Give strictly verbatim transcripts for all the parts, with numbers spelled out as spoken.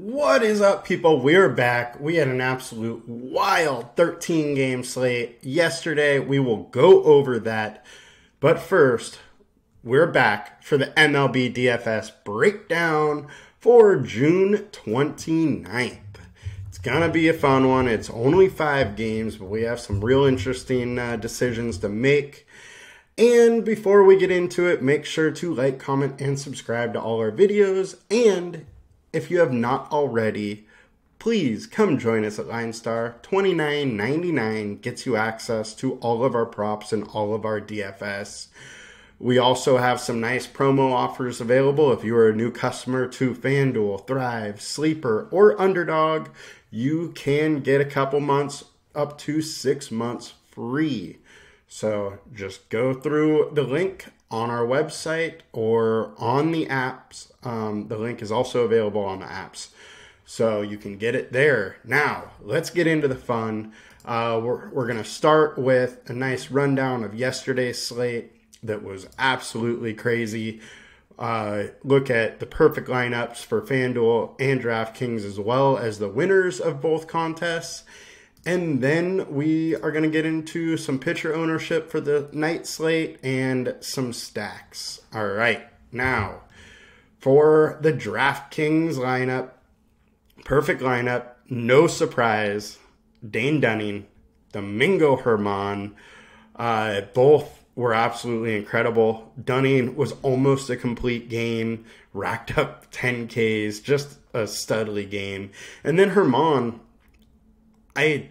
What is up, people? We're back. We had an absolute wild thirteen game slate yesterday. We will go over that. But first, we're back for the M L B D F S breakdown for June twenty-ninth. It's going to be a fun one. It's only five games, but we have some real interesting uh, decisions to make. And before we get into it, make sure to like, comment, and subscribe to all our videos. And if you have not already, please come join us at Linestar. twenty-nine ninety-nine gets you access to all of our props and all of our D F S. We also have some nice promo offers available. If you are a new customer to FanDuel, Thrive, Sleeper, or Underdog, you can get a couple months, up to six months free. So just go through the link on our website or on the apps. Um, the link is also available on the apps, so you can get it there. Now, let's get into the fun. Uh, we're we're going to start with a nice rundown of yesterday's slate that was absolutely crazy. Uh, look at the perfect lineups for FanDuel and DraftKings, as well as the winners of both contests. And then we are going to get into some pitcher ownership for the night slate and some stacks. All right. Now, for the DraftKings lineup, perfect lineup, no surprise, Dane Dunning, Domingo Germán, uh, both were absolutely incredible. Dunning was almost a complete game, racked up ten Ks, just a studly game. And then Germán, I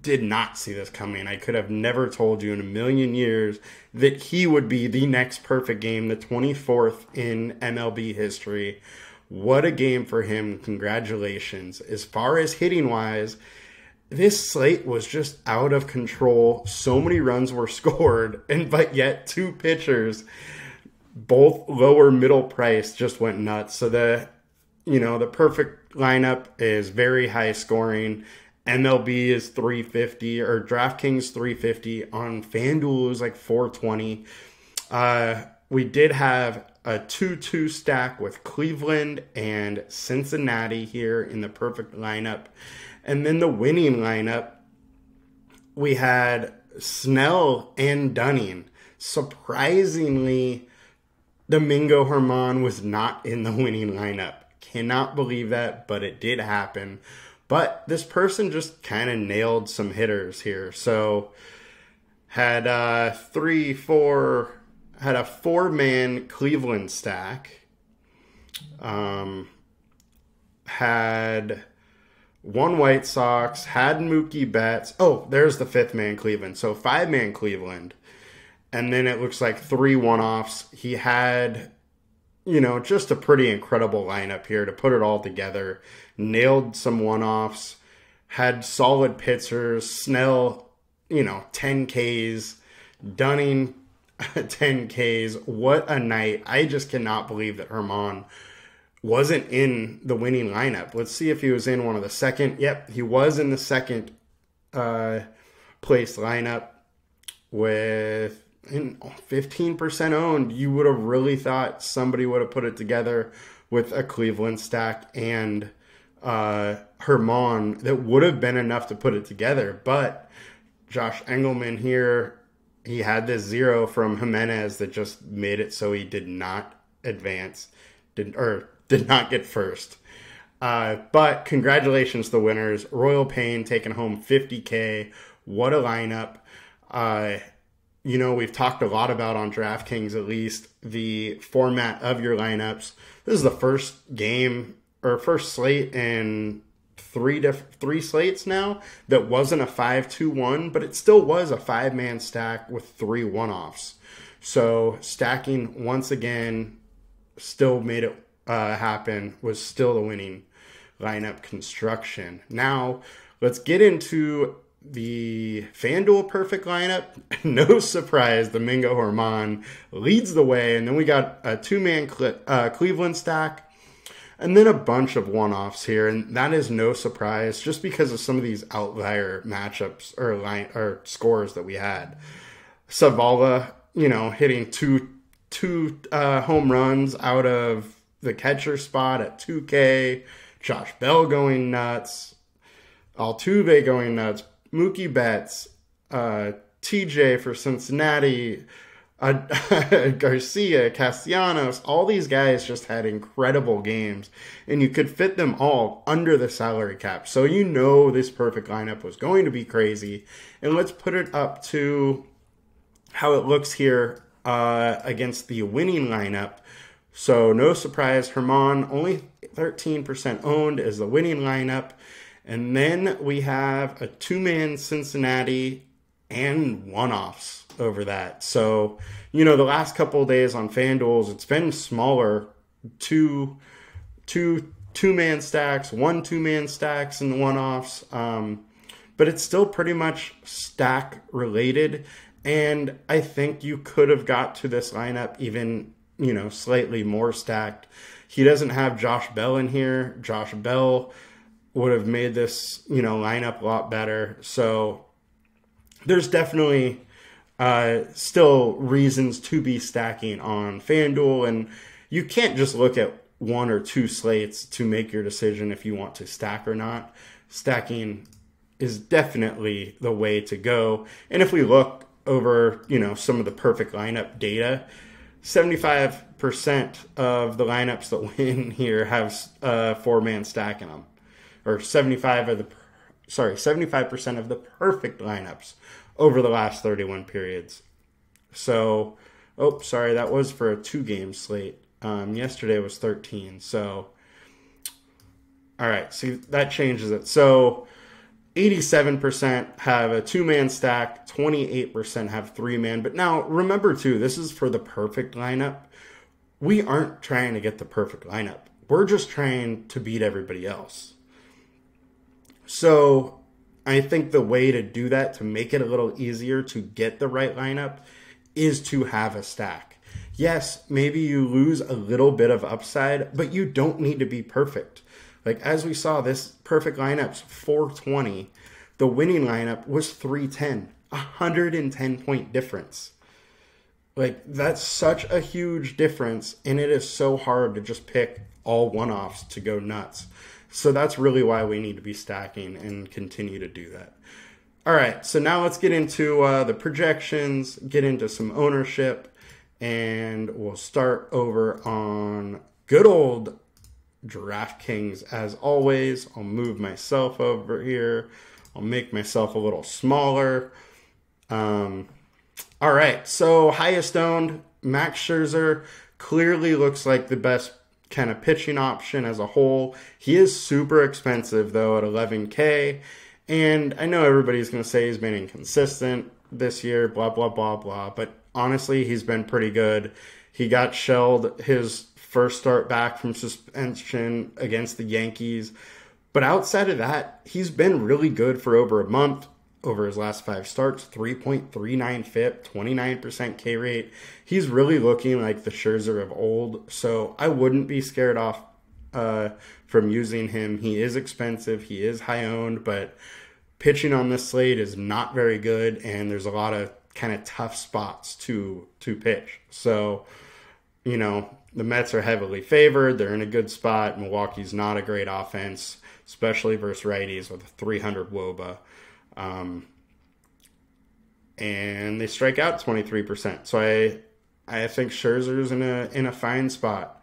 did not see this coming. I could have never told you in a million years that he would be the next perfect game, the twenty-fourth in M L B history. What a game for him. Congratulations. As far as hitting wise, this slate was just out of control. So many runs were scored, and but yet two pitchers, both lower middle price, just went nuts. So the, you know, the perfect lineup is very high scoring. M L B is three fifty, or DraftKings three fifty. On FanDuel, it was like four twenty. Uh, we did have a two two stack with Cleveland and Cincinnati here in the perfect lineup. And then the winning lineup, we had Snell and Dunning. Surprisingly, Domingo Germán was not in the winning lineup. Cannot believe that, but it did happen. But this person just kind of nailed some hitters here. So had a three, four, had a four-man Cleveland stack. Um, had one White Sox, had Mookie Betts. Oh, there's the fifth-man Cleveland. So five-man Cleveland. And then it looks like three one-offs. He had, you know, just a pretty incredible lineup here to put it all together. Nailed some one-offs, had solid pitchers. Snell, you know, ten Ks. Dunning, ten Ks. What a night. I just cannot believe that Germán wasn't in the winning lineup. Let's see if he was in one of the second. Yep, he was in the second uh, place lineup with and fifteen percent owned. You would have really thought somebody would have put it together with a Cleveland stack and uh, Germán. That would have been enough to put it together. But Josh Engelman here, he had this zero from Jimenez that just made it so he did not advance, did, or did not get first. Uh, but congratulations to the winners. Royal Payne taking home fifty K. What a lineup. Uh, You know, we've talked a lot about on DraftKings, at least, the format of your lineups. This is the first game or first slate in three three slates now that wasn't a five two one, but it still was a five-man stack with three one-offs. So stacking, once again, still made it uh, happen, was still the winning lineup construction. Now, let's get into the FanDuel perfect lineup. No surprise, Domingo Germán leads the way. And then we got a two-man uh, Cleveland stack and then a bunch of one-offs here. And that is no surprise just because of some of these outlier matchups or, line, or scores that we had. Savala, you know, hitting two, two uh, home runs out of the catcher spot at two K. Josh Bell going nuts, Altuve going nuts, Mookie Betts, uh, T J for Cincinnati, uh, Garcia, Castellanos, all these guys just had incredible games, and you could fit them all under the salary cap. So you know this perfect lineup was going to be crazy. And let's put it up to how it looks here uh, against the winning lineup. So no surprise, Germán only thirteen percent owned as the winning lineup. And then we have a two-man Cincinnati and one-offs over that. So, you know, the last couple of days on FanDuel's, it's been smaller, two, two, two-man stacks, one two-man stacks and one-offs. Um, but it's still pretty much stack-related. And I think you could have got to this lineup even, you know, slightly more stacked. He doesn't have Josh Bell in here. Josh Bell would have made this, you know, lineup a lot better. So there's definitely uh, still reasons to be stacking on FanDuel. And you can't just look at one or two slates to make your decision if you want to stack or not. Stacking is definitely the way to go. And if we look over, you know, some of the perfect lineup data, seventy-five percent of the lineups that win here have uh, four-man stack in them. Or seventy-five of the, sorry, seventy-five percent of the perfect lineups over the last thirty-one periods. So, oh, sorry, that was for a two-game slate. Um, yesterday was thirteen. So, all right, see, that changes it. So, eighty-seven percent have a two-man stack, twenty-eight percent have three-man. But now, remember, too, this is for the perfect lineup. We aren't trying to get the perfect lineup. We're just trying to beat everybody else. So I think the way to do that, to make it a little easier to get the right lineup, is to have a stack. Yes, maybe you lose a little bit of upside, but you don't need to be perfect. Like as we saw, this perfect lineup's four twenty. The winning lineup was three ten, one hundred ten point difference. Like that's such a huge difference, and it is so hard to just pick all one-offs to go nuts. So that's really why we need to be stacking and continue to do that. All right, so now let's get into uh, the projections, get into some ownership, and we'll start over on good old DraftKings as always. I'll move myself over here. I'll make myself a little smaller. Um, all right, so highest owned, Max Scherzer clearly looks like the best kind of pitching option as a whole. He is super expensive though at eleven K, and I know everybody's going to say he's been inconsistent this year, blah blah blah blah, but honestly he's been pretty good. He got shelled his first start back from suspension against the Yankees, but outside of that he's been really good for over a month. Over his last five starts, three point three nine F I P, twenty-nine percent K rate. He's really looking like the Scherzer of old, so I wouldn't be scared off uh, from using him. He is expensive, he is high owned, but pitching on this slate is not very good, and there's a lot of kind of tough spots to to pitch. So, you know, the Mets are heavily favored. They're in a good spot. Milwaukee's not a great offense, especially versus righties with a three hundred wOBA. Um, and they strike out twenty-three percent. So I, I think Scherzer's in a, in a fine spot.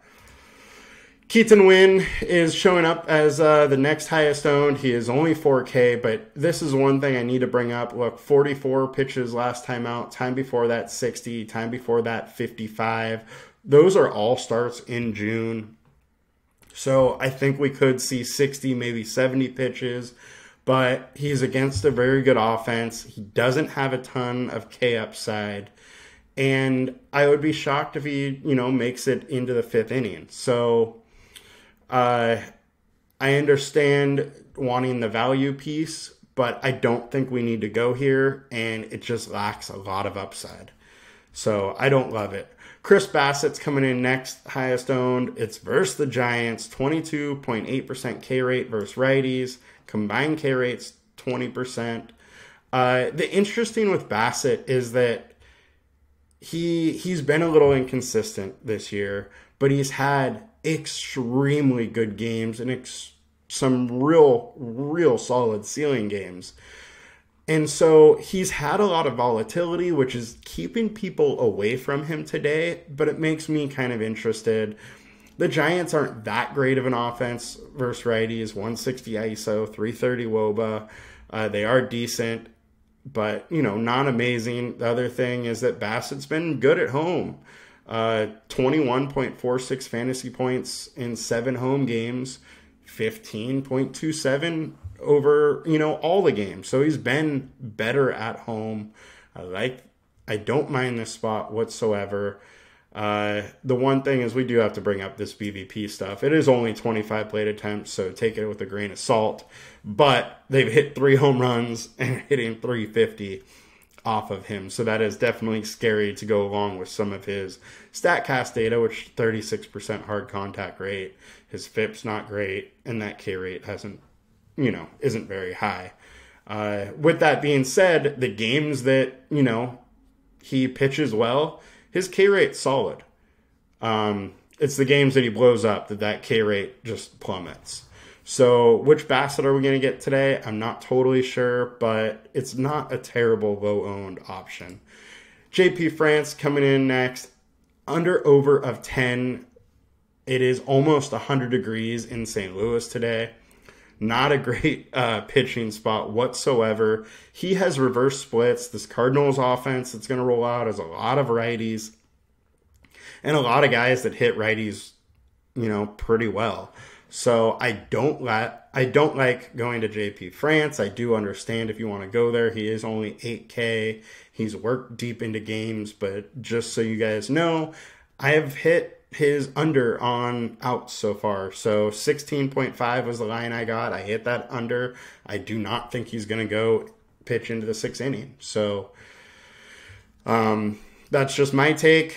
Keaton Wynn is showing up as, uh, the next highest owned. He is only four K, but this is one thing I need to bring up. Look, forty-four pitches last time out, time before that sixty, time before that fifty-five. Those are all starts in June. So I think we could see sixty, maybe seventy pitches. But he's against a very good offense. He doesn't have a ton of K upside. And I would be shocked if he, you know, makes it into the fifth inning. So uh, I understand wanting the value piece, but I don't think we need to go here. And it just lacks a lot of upside. So I don't love it. Chris Bassitt's coming in next, highest owned. It's versus the Giants, twenty-two point eight percent K rate versus righties. Combined K rate's twenty percent. Uh, the interesting with Bassitt is that he, he's been a little inconsistent this year, but he's had extremely good games and ex some real, real solid ceiling games. And so he's had a lot of volatility, which is keeping people away from him today, but it makes me kind of interested. The Giants aren't that great of an offense versus righties, one sixty I S O, three thirty W O B A. Uh, they are decent, but, you know, not amazing. The other thing is that Bassitt's been good at home. Uh, twenty-one point four six fantasy points in seven home games, fifteen point two seven over, you know, all the games. So he's been better at home. I like, I don't mind this spot whatsoever. Uh, the one thing is we do have to bring up this B V P stuff. It is only twenty-five plate attempts, so take it with a grain of salt. But they've hit three home runs and hitting three fifty off of him. So that is definitely scary to go along with some of his StatCast data, which thirty-six percent hard contact rate. His F I P's not great, and that K rate hasn't, you know, isn't very high. Uh, with that being said, the games that, you know, he pitches well, his K rate's solid. Um, it's the games that he blows up that that K rate just plummets. So which Bassitt are we going to get today? I'm not totally sure, but it's not a terrible low-owned option. J P France coming in next. Under over of ten. It is almost one hundred degrees in Saint Louis today. Not a great uh, pitching spot whatsoever. He has reverse splits. This Cardinals offense that's going to roll out is a lot of righties. And a lot of guys that hit righties, you know, pretty well. So I don't, let, I don't like going to J P France. I do understand if you want to go there. He is only eight K. He's worked deep into games. But just so you guys know, I have hit his under on outs so far. So sixteen point five was the line I got. I hit that under. I do not think he's going to go pitch into the sixth inning. So um, that's just my take.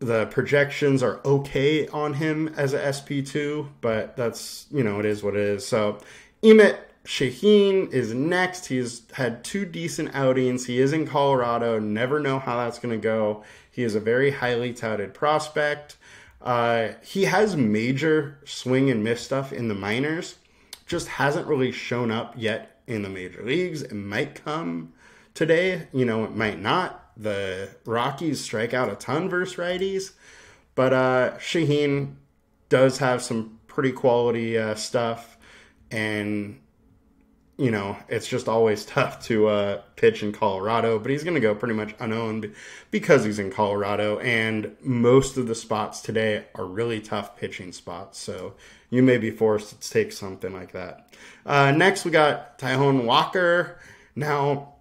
The projections are okay on him as a S P two, but that's, you know, it is what it is. So Emmet Sheehan is next. He's had two decent outings. He is in Colorado. Never know how that's going to go. He is a very highly touted prospect. Uh, he has major swing and miss stuff in the minors. Just hasn't really shown up yet in the major leagues. It might come today. You know, it might not. The Rockies strike out a ton versus righties. But uh, Sheehan does have some pretty quality uh, stuff. And you know, it's just always tough to uh, pitch in Colorado, but he's going to go pretty much unowned because he's in Colorado, and most of the spots today are really tough pitching spots, so you may be forced to take something like that. Uh, next, we got Tayjuan Walker. Now,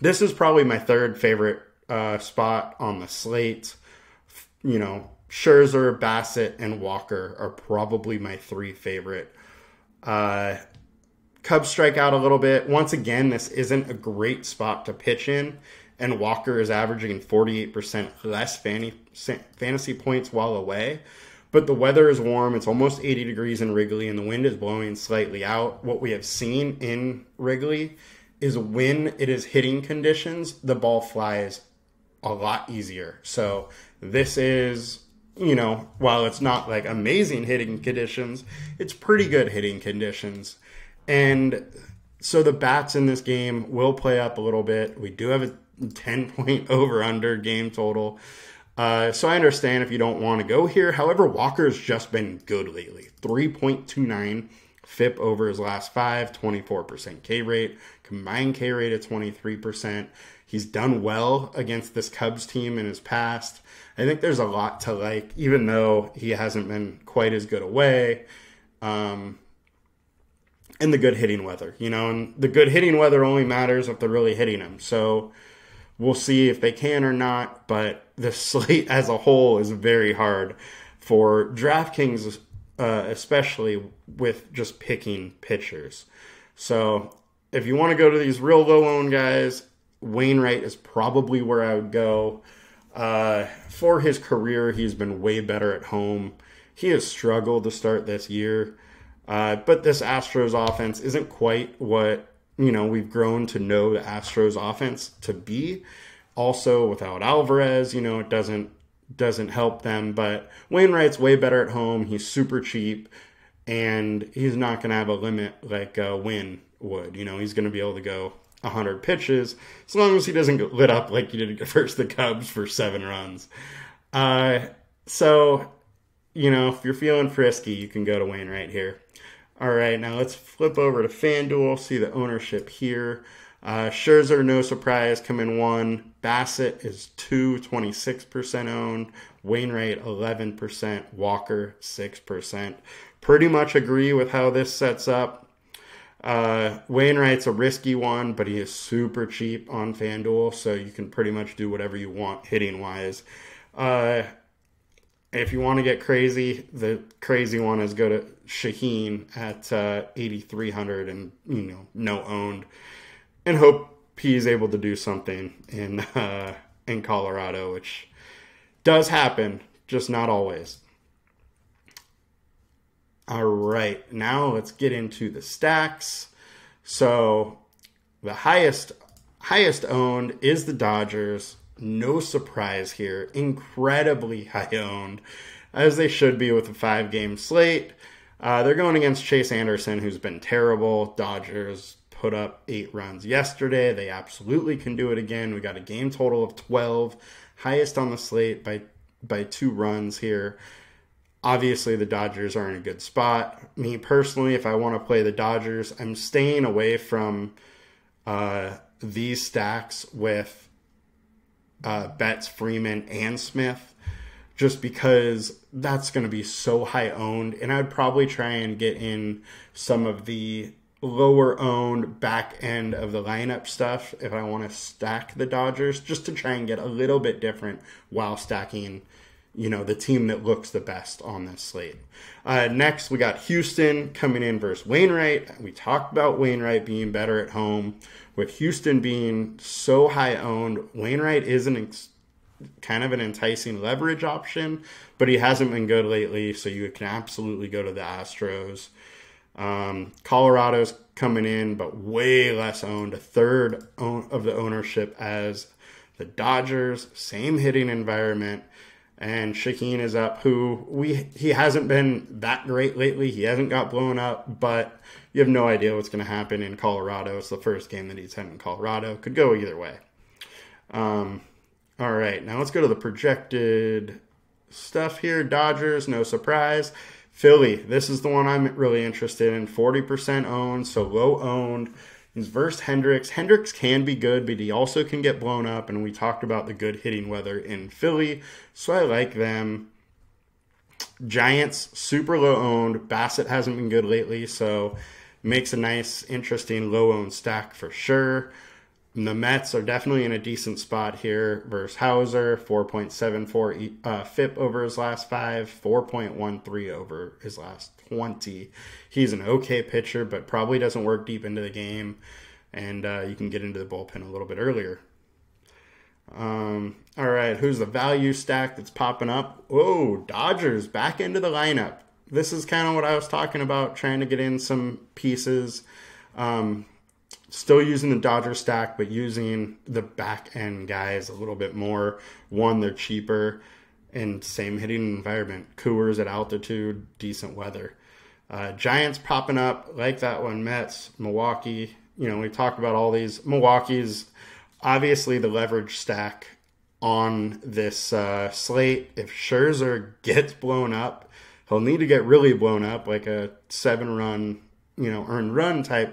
this is probably my third favorite uh, spot on the slate. You know, Scherzer, Bassitt, and Walker are probably my three favorite. Uh Cubs strike out a little bit. Once again, this isn't a great spot to pitch in, and Walker is averaging forty-eight percent less fantasy points while away. But the weather is warm. It's almost eighty degrees in Wrigley, and the wind is blowing slightly out. What we have seen in Wrigley is when it is hitting conditions, the ball flies a lot easier. So this is, you know, while it's not like amazing hitting conditions, it's pretty good hitting conditions. And so the bats in this game will play up a little bit. We do have a ten point over-under game total. Uh, so I understand if you don't want to go here. However, Walker's just been good lately. three point two nine F I P over his last five, twenty-four percent K rate, combined K rate at twenty-three percent. He's done well against this Cubs team in his past. I think there's a lot to like, even though he hasn't been quite as good away. Um... And the good hitting weather, you know, and the good hitting weather only matters if they're really hitting them. So we'll see if they can or not. But the slate as a whole is very hard for DraftKings, uh, especially with just picking pitchers. So if you want to go to these real low-owned guys, Wainwright is probably where I would go. Uh, for his career, he's been way better at home. He has struggled to start this year. Uh, but this Astros offense isn't quite what, you know, we've grown to know the Astros offense to be. Also, without Alvarez, you know, it doesn't doesn't help them. But Wainwright's way better at home. He's super cheap. and he's not going to have a limit like uh, Wynn would. You know, he's going to be able to go one hundred pitches as long as he doesn't get lit up like he did versus the Cubs for seven runs. Uh, so, you know, if you're feeling frisky, you can go to Wayne right here. All right, now let's flip over to FanDuel, see the ownership here. Uh, Scherzer, no surprise, come in one. Bassitt is two, twenty-six percent owned. Wainwright, eleven percent. Walker, six percent. Pretty much agree with how this sets up. Uh, Wainwright's a risky one, but he is super cheap on FanDuel, so you can pretty much do whatever you want hitting-wise. Uh, if you want to get crazy, the crazy one is go to Sheehan at uh, eighty-three hundred and, you know, no owned, and hope he's able to do something in uh, in Colorado, which does happen, just not always. All right, now let's get into the stacks. So the highest highest owned is the Dodgers. No surprise here. Incredibly high owned, as they should be with a five-game slate. Uh, they're going against Chase Anderson, who's been terrible. Dodgers put up eight runs yesterday. They absolutely can do it again. We got a game total of twelve, highest on the slate by by two runs here. Obviously, the Dodgers are in a good spot. Me personally, if I want to play the Dodgers, I'm staying away from uh, these stacks with Uh, Betts, Freeman, and Smith, just because that's going to be so high owned, and I'd probably try and get in some of the lower owned back end of the lineup stuff if I want to stack the Dodgers, just to try and get a little bit different while stacking, you know, the team that looks the best on this slate. Uh, next, we got Houston coming in versus Wainwright. We talked about Wainwright being better at home. With Houston being so high owned, Wainwright is an ex kind of an enticing leverage option, but he hasn't been good lately, so you can absolutely go to the Astros. Um, Colorado's coming in, but way less owned, a third own of the ownership as the Dodgers, same hitting environment, and Sheehan is up, who we he hasn't been that great lately. He hasn't got blown up, but you have no idea what's going to happen in Colorado. It's the first game that he's had in Colorado. Could go either way. Um, all right, now let's go to the projected stuff here. Dodgers, no surprise. Philly, this is the one I'm really interested in. forty percent owned, so low owned. He's versus Hendricks. Hendricks can be good, but he also can get blown up, and we talked about the good hitting weather in Philly, so I like them. Giants, super low owned. Bassitt hasn't been good lately, so makes a nice, interesting low-owned stack for sure. And the Mets are definitely in a decent spot here versus Hauser, four point seven four uh, F I P over his last five, four point one three over his last twenty. He's an okay pitcher, but probably doesn't work deep into the game, and uh, you can get into the bullpen a little bit earlier. Um, all right, who's the value stack that's popping up? Oh, Dodgers back into the lineup. This is kind of what I was talking about, trying to get in some pieces. Um, still using the Dodger stack, but using the back end guys a little bit more. One, they're cheaper, and same hitting environment. Coors at altitude, decent weather. Uh, Giants popping up, like that one. Mets, Milwaukee. You know, we talked about all these. Milwaukee's obviously the leverage stack on this uh, slate. If Scherzer gets blown up, he'll need to get really blown up, like a seven-run, you know, earned run type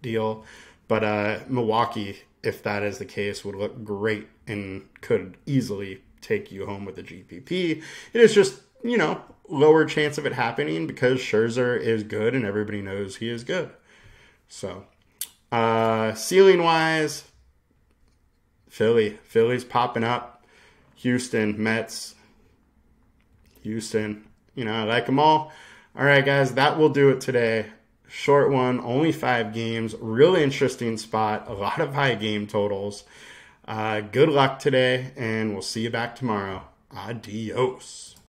deal. But uh, Milwaukee, if that is the case, would look great and could easily take you home with the G P P. It is just, you know, lower chance of it happening because Scherzer is good and everybody knows he is good. So, uh, ceiling-wise, Philly. Philly's popping up. Houston, Mets, Houston. You know, I like them all. All right, guys, that will do it today. Short one, only five games. Really interesting spot. A lot of high game totals. Uh, good luck today, and we'll see you back tomorrow. Adios.